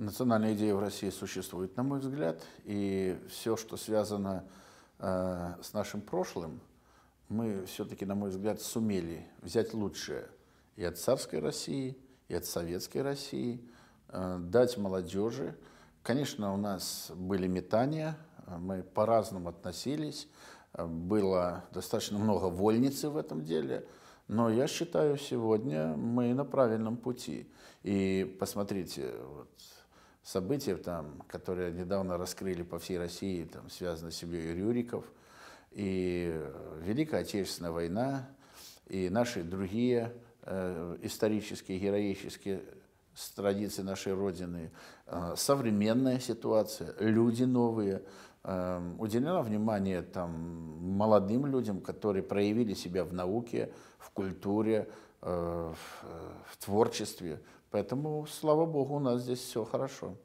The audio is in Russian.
Национальная идея в России существует, на мой взгляд, и все, что связано с нашим прошлым, мы все-таки, на мой взгляд, сумели взять лучшее и от царской России, и от советской России, дать молодежи. Конечно, у нас были метания, мы по-разному относились, было достаточно много вольницы в этом деле, но я считаю, сегодня мы на правильном пути. И посмотрите, вот, события, там, которые недавно раскрыли по всей России, там, связаны с семьей Рюриков, и Великая Отечественная война, и наши другие исторические, героические с традиции нашей Родины, современная ситуация, люди новые. Уделено внимание там, молодым людям, которые проявили себя в науке, в культуре, в творчестве. Поэтому, слава Богу, у нас здесь все хорошо.